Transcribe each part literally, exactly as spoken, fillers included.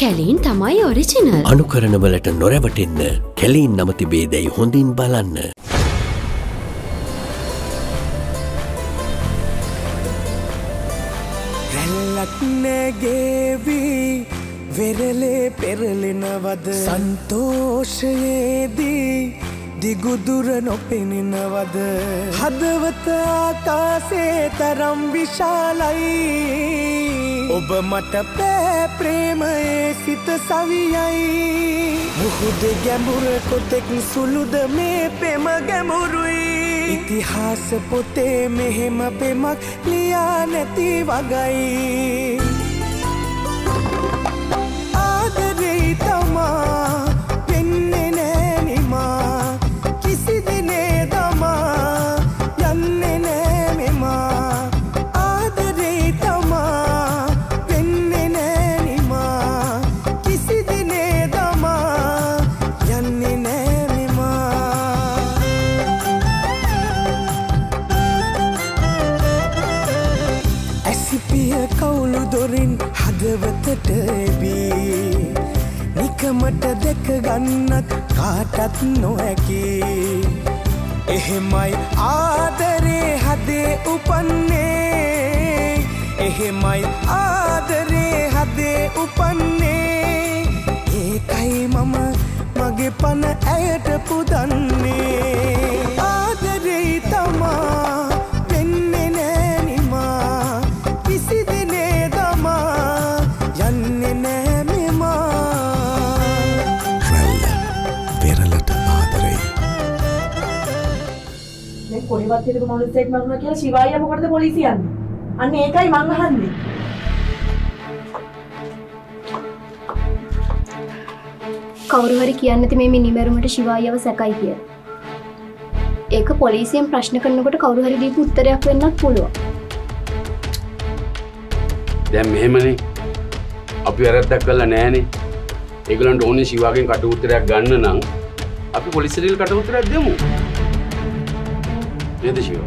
කැලීන් තමයි ඔරිජිනල්. අනුකරණ වලට නොරැවටෙන්න කැලීන් නම තිබේදයි හොඳින් බලන්න. රැල්ලක් නැගෙවි වෙරළේ පෙරලෙනවද සන්තෝෂයේදී දිගුදුර නොපෙනෙනවද හදවත ආකාසේ තරම් විශාලයි ඔබ මට පෑ ප්‍රේමයේ සිත සවියයි මුහුද ගැඹුර කොතෙක් සුළුද මේ පෙම ගැඹුරුයි ඉතිහාස පොතේ මෙහෙම පෙමක් ලියා නැති වගයි ආදරේ තමා निकमट देख गन्नत काटत नोकी एहमाई आदरे हदे उपन्ने एहमाई आदरे हदे उपन्ने एकाई मम मगे पन ऐट पुदन्ने आदरे तमा කොලිවත් කෙනෙක් මොනසෙක් මරුණා කියලා ශිවායියා මොකටද පොලිසිය යන්නේ? අන්න ඒකයි මං අහන්නේ. කවුරු හරි කියන්නේ මේ මිනි මරුමට ශිවායියාව සැකයි කියලා. ඒක පොලිසියෙන් ප්‍රශ්න කරනකොට කවුරු හරි දීපු උත්තරයක් වෙන්නත් පුළුවන්. දැන් මෙහෙමනේ. අපි වැරද්දක් කළා නෑනේ. ඒගොල්ලන්ට ඕනේ ශිවාගෙන් කට උත්තරයක් ගන්න නම් අපි පොලිසියට කට උත්තරයක් දෙමු. නේද ශිව?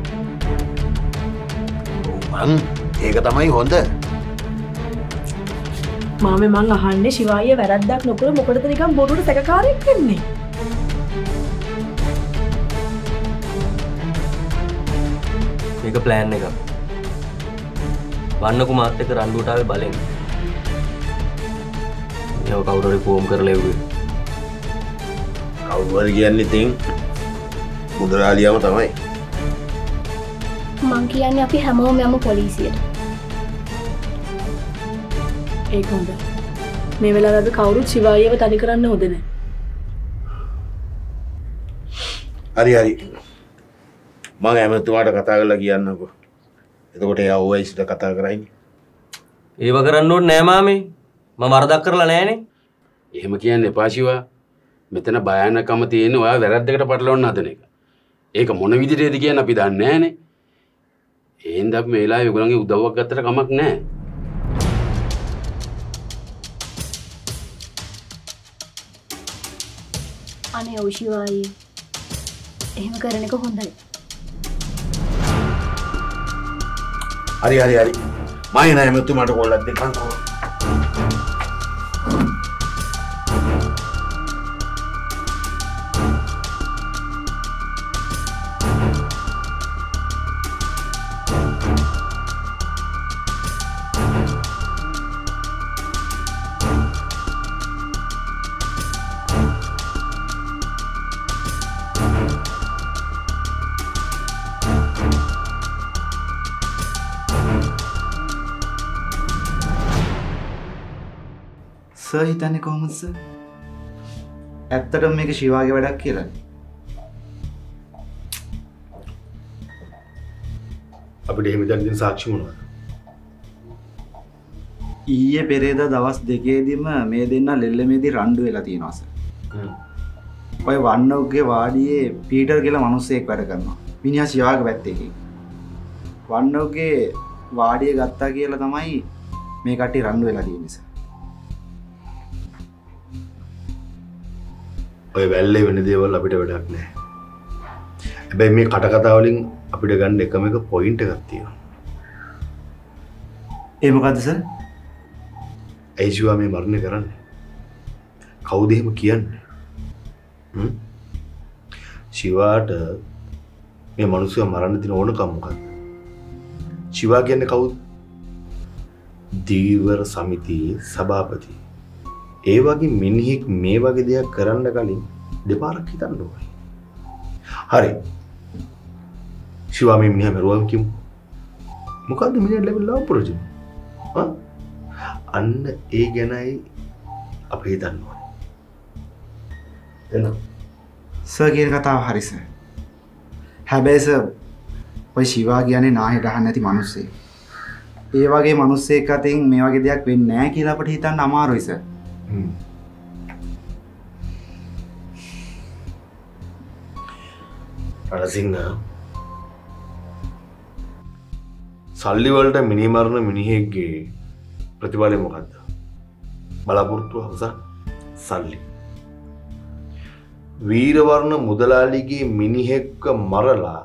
මං ඒක තමයි හොඳ. මාමේ මං අහන්නේ ශිවායිය වැරද්දක් නොකර මොකටද නිකන් බොරුවට සැකකාරයෙක් වෙන්නේ? මේක ප්ලෑන් එකක්. වන්නකු මාත් එක්ක රණ්ඩුවට ආවේ බලෙන්. ඒව කවුරු හරි ෆෝම් කරලා එව්වේ. කවුරු හරි කියන්නේ තින් මුදලාලියම තමයි. මං කියන්නේ අපි හැමෝම යමු පොලිසියට. ඒක හොඳ. මේ වෙලාවට අපි කවුරුත් ශිවායියව තනි කරන්න හොඳ නැහැ. හරි හරි. මම ඇමතුමාට කතා කරලා කියන්නකෝ. එතකොට එයා ඕවයිස්ට කතා කරයිනේ. ඒව කරන්න ඕනේ නෑ මාමේ. මම වරදක් කරලා නෑනේ. එහෙම කියන්න එපා ශිවා. මෙතන භයානකම තියෙන ඔයා වැරද්දකට පටලවන්න හදන එක. ඒක මොන විදිහටද කියන්නේ අපි දන්නේ නෑනේ. එහෙනම් අපි මේ වෙලාවේ ඔයගොල්ලන්ගේ උදව්වක් ගත්තට කමක් නැහැ. අනේ ඔෂිවායි. එහෙම කරන එක හොඳයි. හරි හරි හරි. මම එනයි මෙතුමාට කෝල්ලක් දෙන්නම්කෝ. सर हितने कोहमद सर ऐतरम में के शिवा के बड़ा किया अभी डेह में जाने दिन साक्षी मुन्ना ये पेरेदा दावस देखे दिन में मैं दिन ना लेले में दिन रांडू ऐला तीन आसर और वान्नो के बाद ये पीटर के ला मानुसे एक बार करना बिना शिवा के बैठते ही वान्नो के बाद ये गत्ता के ला तमाई मैं काटी रांडू ऐला तीन सर ඔය වැල්ලේ වෙන දේවල් අපිට වැඩක් නැහැ. හැබැයි මේ කට කතා වලින් අපිට ගන්න එකම එක පොයින්ට් එකක් තියෙනවා. ඒ මොකද්ද සර්? ඇයිජුවා මේ මරණය කරන්නේ? කවුද එහෙම කියන්නේ? හ්ම්? ශිවාට මේ මිනිස්සු මරන්න දින ඕනකම මොකක්ද? ශිවා කියන්නේ කවුද? දීවර සමිතියේ සභාපති. ඒ වගේ මිනිහෙක් මේ වගේ දෙයක් කරන්න කලින් දෙපාරක් හිතන්න ඕනේ. හරි. ශිවා මේ මිනිහා මරුවම් කිමු. මොකද්ද මිනිහට ලැබිලා ලව ප්‍රොජෙක්ට්? හා? අන්න ඒ ගැනයි අපි හිතන්න ඕනේ. එන සර් කියන කතාව හරි සර්. හැබැයි සර් ඔය ශිවා කියන්නේ නාහේ ගහන්න නැති මිනිස්සෙක්. ඒ වගේ මිනිස්සෙක් අතින් මේ වගේ දෙයක් වෙන්නේ නැහැ කියලා අපිට හිතන්න අමාරුයි සර්. හ්ම්. රණසිංහ සල්ලි වලට මිනි මරණ මිනිහෙක්ගේ ප්‍රතිඵලය මොකද්ද? බලාපොරොත්තු හවසක් සල්ලි. වීරවර්ණ මුදලාලිගේ මිනිහෙක්ව මරලා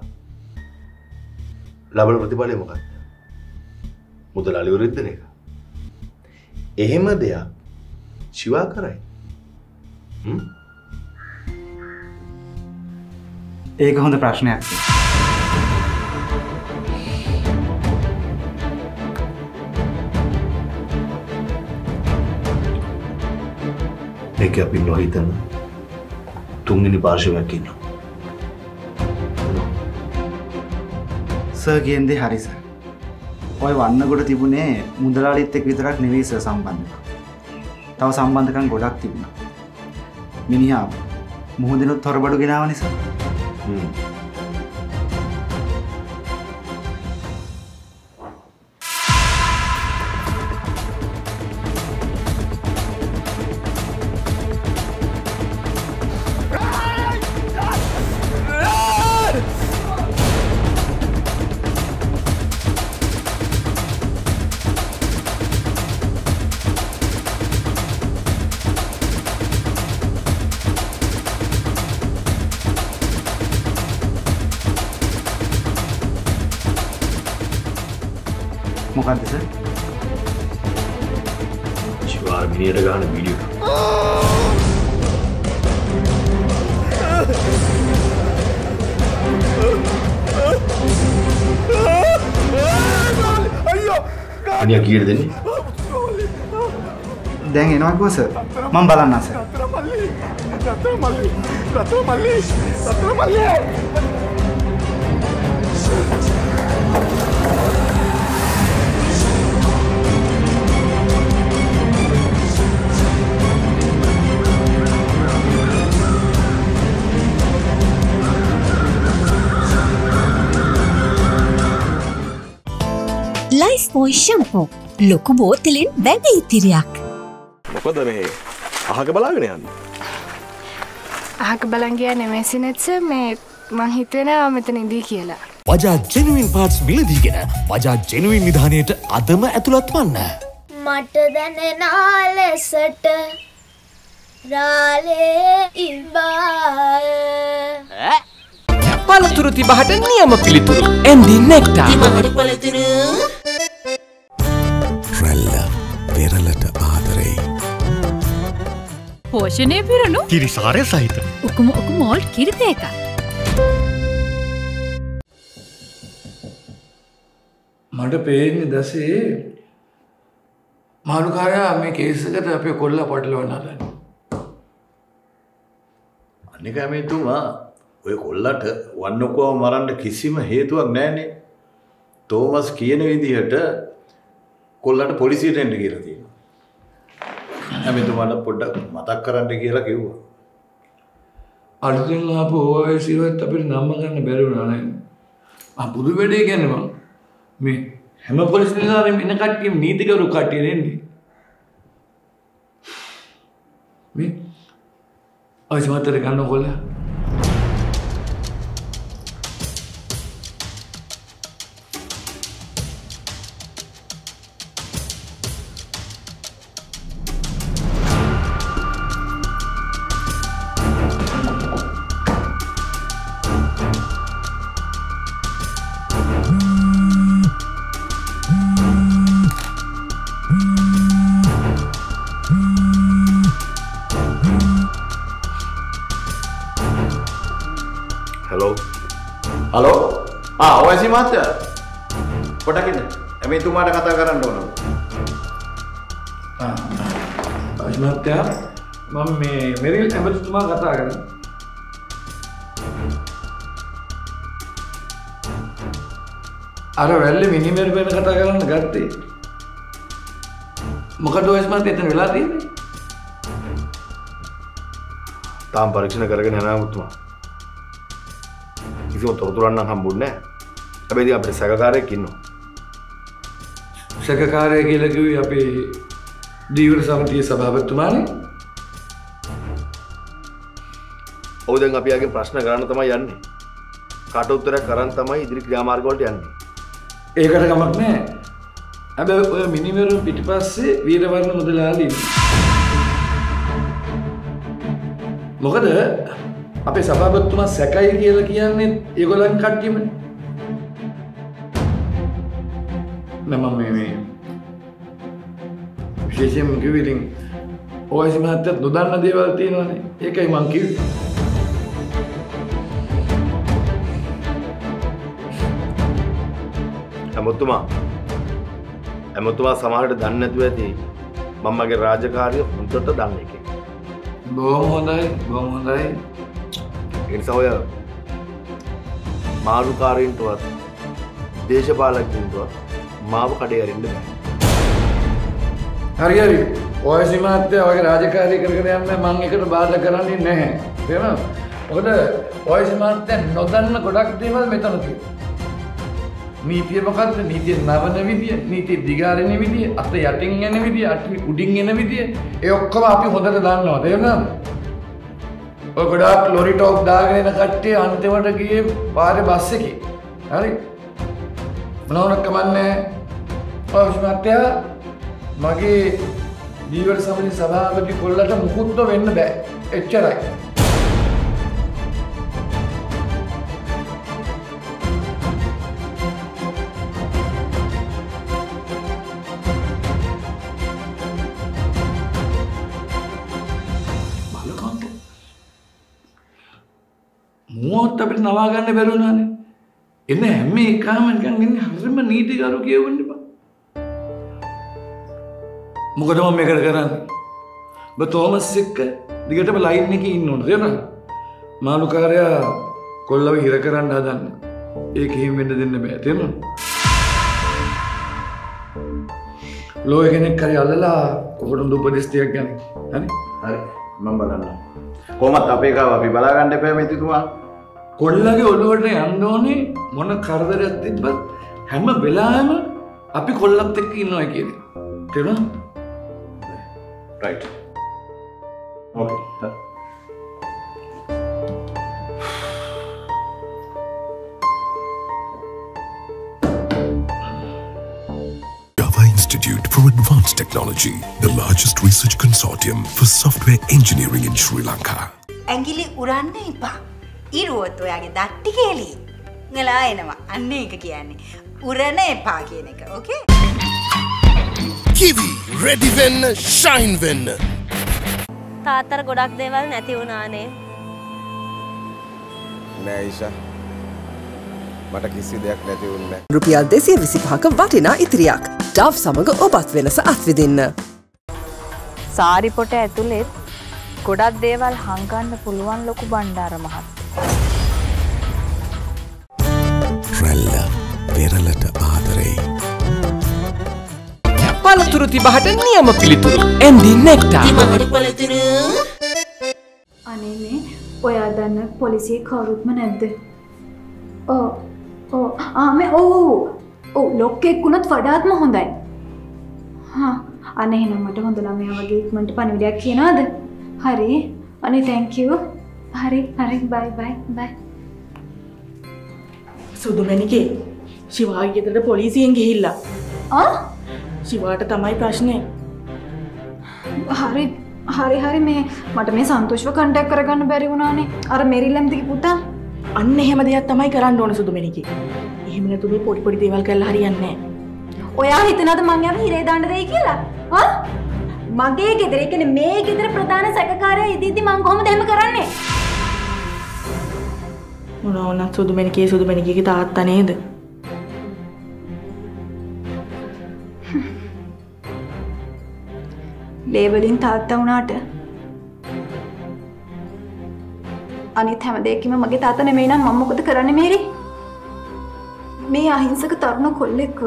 ලැබෙන ප්‍රතිඵලය මොකද්ද? මුදලාලිව රිද්දන එක. එහෙම දෙයක් ශිවා කරයි. හ්ම්. ඒක හොඳ ප්‍රශ්නයක්. ඒක අපි නොහිතන තුන්වෙනි පාර්ශවයක් ඉන්නවා. සර් කියන්නේ හරි සර්. ඔය වන්නගොඩ තිබුණේ මුදලාලිත් එක්ක විතරක් නෙවෙයි සර් සම්බන්ධකම්. තව සම්බන්ධකම් ගොඩක් තිබුණා. මිනිහා මොහොදිනුත් තොරබඩු ගෙනාවා නිසා. හ්ම්. අනියා කීයට දෙන්නේ? දැන් එනවා කොහොමද සර්? මම බලන්නම් සර්. රත්නමල්ලි රත්නමල්ලි රත්නමල්ලි රත්නමල්ලි Life Boy Shampoo. ලොකු බෝතලෙන් බැඳ ඉතිරියක්. මොකද මේ අහක බලාගෙන යන්නේ? අහක බලන් ගියා නෙමෙයි සිනෙත්ස මේ මං හිතනවා මෙතන ඉඳී කියලා. Bajaj Genuine Parts මිලදීගෙන Bajaj Genuine නිධානයට අදම ඇතුළත් වන්න. මට දැනෙනා ලෙසට රාලේ ඉබා ඈ පළතුරු තිබහට නියම පිළිතුරු එම් ඩී Nectar තිබහට පළතුරු රැල්ල පෙරලට ආදරෙයි පෝෂණය පිරුණු කිරිසාරය සහිත උකුම උකුම මෝල්ට් කිරිතේක මඩ පේන්නේ දැසේ මානුකාරයා මේ කේස් එකට අපේ කොල්ලා පටලවන්න හදන්නේ අනික මේ තුමා ඔය කොල්ලට වන්නකෝ මරන්න කිසිම හේතුවක් නැහැනේ. තෝමස් කියන විදිහට කොල්ලට පොලිසියට එන්න කියලා තියෙනවා. හැමතුමාට පොඩ්ඩක් මතක් කරන්න කියලා කිව්වා. අලුතෙන් ආපු ඕවේ සිරුවත් අපිට නම්ම ගන්න බැරි වුණා නේද? ආ බුදු වැඩේ කියන්නේ මම මේ හැම පොලිස් නිලධාරියෙම ඉන්න කට්ටියම නීතිගරු කට්ටිය නෙන්නේ. මේ අයිස්මතර ගන්න කොල්ලා Halo? Ah, O S I mata. Kodakin. Emi tumara kata karan dono. Ah. O S I mata. Mamme, meril emi tumara kata karan. Ara velle minimum pe kata karan gatte. මොකද ඔය smart එතන වෙලා තියෙන්නේ? තාම පරීක්ෂණ කරගෙන යනවා මුතුමා. කිසිම තොරතුරක් නම් හම්බුන්නේ නැහැ. හැබැයි අපේ සහකාරයෙක් ඉන්නවා. සහකාරය කියලා කිව්වේ අපේ දීවර සමිතියේ සභාපතිතුමානේ. ඔව් දැන් අපි ආගෙන් ප්‍රශ්න කරන්න තමයි යන්නේ. කාට උත්තරයක් අරන් තමයි ඉදිරි ක්‍රියාමාර්ග වලට යන්නේ. ඒකට කමක් නැහැ. अब वो मिनिमम पिटपास से वीरवर्ण मुदलाली मगर अपे सभापति तुम्हारा सकाई के लकियां ने ये गोलान काट दिए मैं ना मम्मी में विशेष मुख्य विलिंग और इसमें हत्या दुदान नदी वाली तीनों ने ये कई मांगी हम तुम्हारा एमतुवा समाहरट दान्ने तुए थी मम्मा के राजकार्य उनसे तो दान्ने के बहुत होता है बहुत होता है इनसे होया मारुकारी इंटुआ देशपालक इंटुआ माव कड़े अरिंड हरी हरी ओएसी में आते हैं अगर राजकार्य करके हमने मांगे कर बात करानी नहीं है ठीक है उधर ओएसी में आते हैं नौदान कोड़ाक दीवार में तो नहीं नीति वक्त नीति नावन भी दिए नीति दिगारे ने भी दिए अत याटिंग ने भी दिए अति उडिंग ने भी दिए ये ओक्कम आप ही होता तो दान ना होता है ना और बड़ा लोरी टॉप दाग ने नकट्टे आंते वाले की ये बारे बात से की अरे बनाओ ना कमाने और उसमें आते हैं माँगे जीवन समझ सभा में भी कोल्ला तो मुकुट तो वेन बे इच्छा रही मुहूर्त अपने नवागने बेरुना ने इन्हें हमें काम इनका इन्हें हर में नीति कारों की एवं निपा मुकदमा में कर करना बताओ मत सिक्का दिक्कत में लाइन नहीं की इन्होंने देखा मालूम कर या कोल्ला भी हिरा करना ना जाने एक ही मिनट दिन में बैठे ना लोग इन्हें कर यादला उन दोपहर इस त्याग करने है ना अरे मम्मा ना කොමත් අපේ ගාව අපි බලා ගන්න එපා මෙතිතුමා කොල්ලගේ ඔළුවට යන්න ඕනේ මොන කරදරයක් තිබ්බත් හැම වෙලාවෙම අපි කොල්ලත් එක්ක ඉන්නවා කියන්නේ තේරුණා right okay Institute for Advanced Technology, the largest research consortium for software engineering in Sri Lanka. Angili uranne ipa. Iruwathu oyage datti keli. Ngala enawa. Anne eka kiyanne. Urana epa kiyen eka. Okay? Kiwi, ready win, shine win. තාත්තර ගොඩක් දේවල් නැති වුණානේ. නෑ ඊෂා. මට කිසි දෙයක් නැති වුණේ. රුපියල් දෙසිය විසිපහක වටිනා ඉතිරියක්. ඩව් සමග ඔබත් වෙනස අත්විඳින්න. සාරි පොට ඇතුලේ ගොඩක් දේවල් හංගන්න පුළුවන් ලොකු බණ්ඩාර මහත්තයා. රැල්ල පෙරලට ආදරේ. පළතුරු තිබහට නියම පිළිතුරු. එන්ඩි නෙක්ටා. තිබහට පළතුරු. අනේ මේ ඔයා දන්න පොලිසිය කවුරුත්ම නැද්ද? ඔව්. Oh, ah, मैं oh, oh, लोग के कुनत फड़ात में होंदा है, हाँ, अने ही ना मटे होंदा ला मैं आवाज़ एक मंट पानी लिया किया ना द, हरे, अने thank you, Hare, Hare, bye, bye, bye. सुधो मैंने के, शिवाय ये तेरे पुलिस येंगे हिला, हाँ? शिवाय टा तमाई प्रश्ने, हरे, हरे, हरे मैं मटे मैं संतोष व कंटेक्ट करेगा न बैरी उन्हें अने, अरे मेरी लम्ब दिकी पुता अन्ने है मध्य तमाई करान डोने सुधो मेरी की ये मैंने तुम्हें पोड़ी पोड़ी देवाल कर लारी अन्ने ओ यार इतना तो मांगे अभी हीरे दांड दे क्या ला हाँ मांगे किधरे किने मैं किधरे प्रधान सरकार है इतनी इतनी मांगों में देख में कराने Unaunat Sudumeniki, Sudumeniki Tatanid. Labeling Tataunata Anithama de Kimamagata and Mena, Mamma with the Karanimiri. May I hinsaka Tarno Kolik?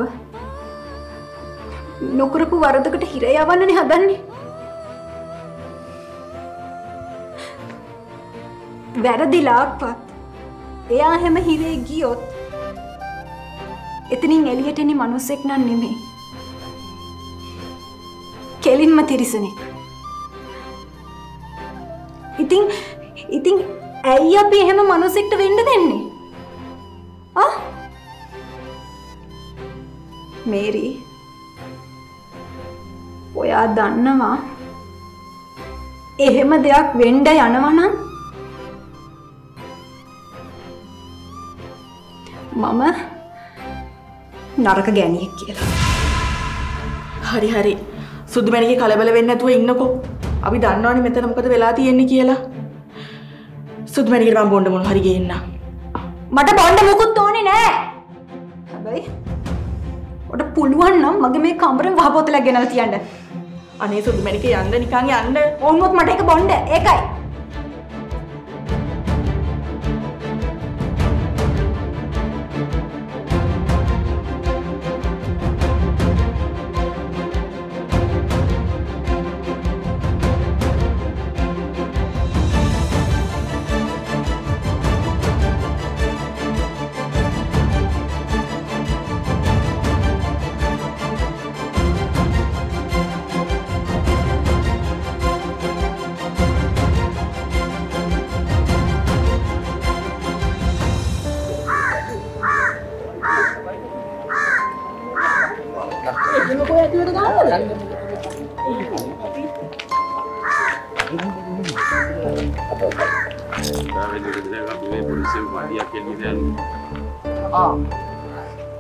No Kurupu Varadakat Hirayavan and Hadani. වැරදිලාක්වත් එයා හැම හිරේ ගියොත් එතනින් එළියට එන මිනිස්සෙක් නන් නෙමෙයි කෙලින්ම තිරිසනෙක්. ඉතින් ඉතින් ඇයි අපි එහෙම මිනිස්සෙක්ට වෙන්න දෙන්නේ? ආ මේරි ඔයා දන්නවා එහෙම දෙයක් වෙන්න යනවා නම් Mama, naraka ganiyek kiyala. Hari hari, Sudumenige kalabala wenna nathuwa innako. Abi dannawani metana mokada vela tiyenne kiyala. Sudumenige man bonda mona hari gehenna. Mata bonda mokuth one ne. Habai, oda puluwan nam mage me kambaren waha bothalak genala tiyanna. Ane Sudumenige yanna nikan yanna. Onnoth mata eka bonda ekai.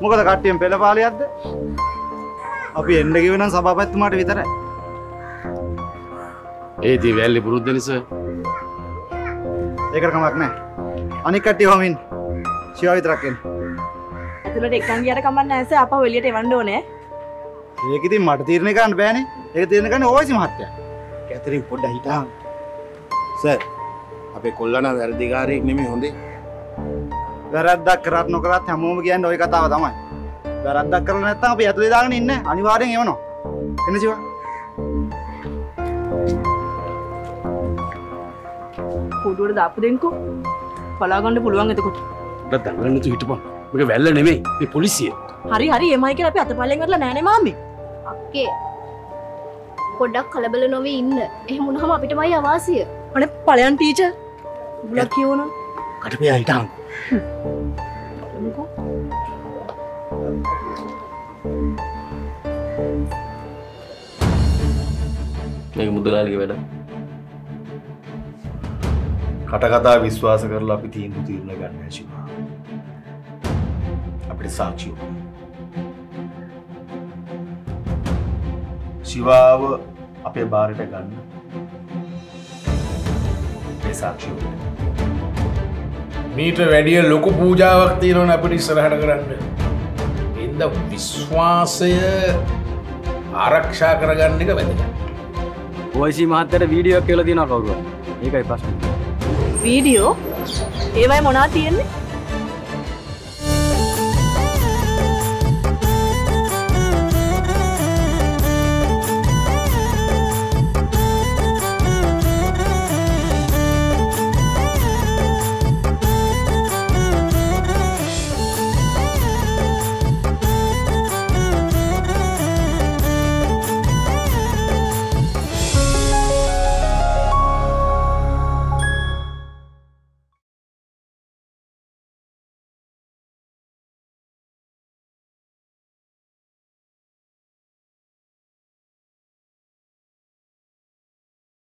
මොකද කට්ටියන් පෙළපාලියක්ද? අපි එන්න කිව්ව නම් සභාපතිතුමාට විතරයි. ඒ දිවැල්ලි පුරුද්ද නිසා. ඒකට කමක් නැහැ. අනික කට්ටිය වමින් ෂියා විතරක් එන්න. ඇතුළට එක්කන් ගියට කමක් නැහැ සර්. අපව එළියට එවන්න ඕනේ. ඒක ඉතින් මට තීරණය ගන්න බෑනේ. ඒක තීරණය ගන්න ඕයිසි මහත්තයා. කැතරින් පොඩ්ඩක් හිටහන්. සර් අපේ කොල්ලනා වැඩිකාරයෙක් නෙමෙයි හොඳේ. වැරද්දක් කරත් නොකරත් හැමෝම කියන්නේ ওই කතාව තමයි. වැරද්දක් කරලා නැත්නම් අපි ඇතුලේ දාගෙන ඉන්න අනිවාර්යෙන් එවනවා. එන්න ජීවා. කුඩුවට දාපු දෙන්නකෝ. පලා ගන්න පුළුවන් එතකොට. ඔබ දඟලන්න තු හිටපන්. මේක වැල්ල නෙමෙයි. මේ පොලිසිය. හරි හරි එමයි කියලා අපි අතපල්ලෙන් කරලා නැහැ නේ මාමේ. අක්කේ. පොඩ්ඩක් කලබල නොවී ඉන්න. එහෙම වුණාම අපිටමයි අවාසිය. අනේ පලයන් ටීචර්. උඹලා කියවනවා. කඩපියා හිටහන්. මේක මුදලාලිගේ වැඩ. කටකතා විශ්වාස කරලා අපි තීන්දුව తీරන ගන්න ඇසිපා. අපිට සාක්ෂිය. ශිවාව අපේ බාරට ගන්න. මේ සාක්ෂිය. मीटर वैडिया लोको पूजा वक्त इन्होंने अपनी सरहद करने इन द विश्वास आरक्षा करने का बंद है। वो ऐसी मात्रा वीडियो केलो दिन आ करूँगा ये का ही पास वीडियो ये वाई मनाती है ना